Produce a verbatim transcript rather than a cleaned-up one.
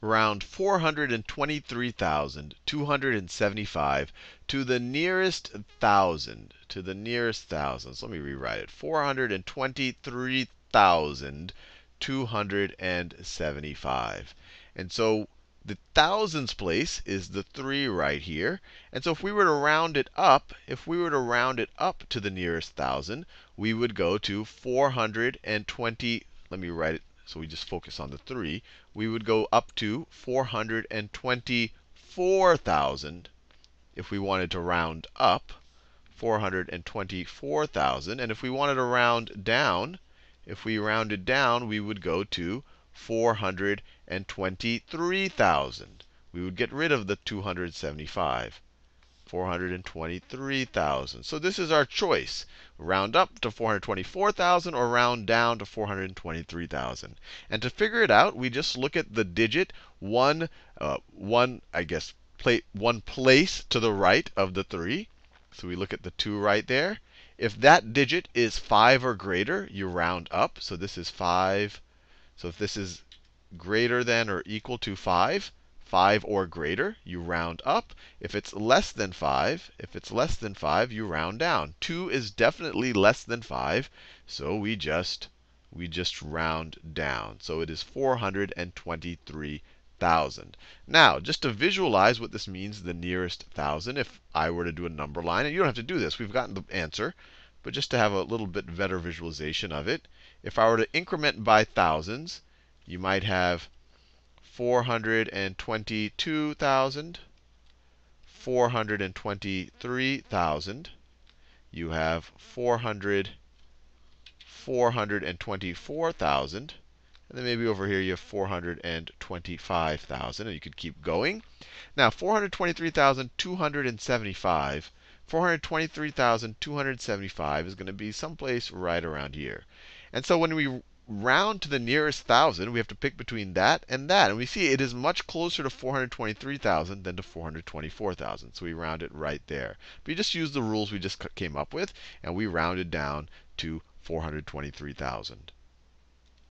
round four hundred twenty-three thousand two hundred seventy-five to the nearest thousand, to the nearest thousands. Let me rewrite it. four hundred twenty-three thousand two hundred seventy-five. And so the thousands place is the three right here. And so if we were to round it up, if we were to round it up to the nearest thousand, we would go to four hundred twenty. Let me write it. So we just focus on the three. We would go up to four hundred twenty-four thousand if we wanted to round up, four hundred twenty-four thousand. And if we wanted to round down, if we rounded down, we would go to four hundred twenty-three thousand. We would get rid of the two hundred seventy-five. four hundred twenty-three thousand. So this is our choice. Round up to four hundred twenty-four thousand or round down to four hundred twenty-three thousand. And to figure it out, we just look at the digit one, uh, one I guess, pla one place to the right of the three. So we look at the two right there. If that digit is five or greater, you round up. So this is five. So if this is greater than or equal to five, five or greater, you round up. If it's less than five, if it's less than five, you round down. two is definitely less than five, so we just we just round down. So it is four hundred twenty-three thousand. Now, just to visualize what this means, the nearest thousand, if I were to do a number line, and you don't have to do this, we've gotten the answer, but just to have a little bit better visualization of it, if I were to increment by thousands, you might have four hundred twenty-two thousand, four hundred twenty-three thousand. You have four hundred, four hundred twenty-four thousand. And then maybe over here you have four hundred twenty-five thousand. And you could keep going. Now, four hundred twenty-three thousand two hundred seventy-five. four hundred twenty-three thousand two hundred seventy-five is going to be someplace right around here. And so when we round to the nearest thousand, we have to pick between that and that. And we see it is much closer to four hundred twenty-three thousand than to four hundred twenty-four thousand. So we round it right there. But you just use the rules we just came up with, and we rounded down to four hundred twenty-three thousand.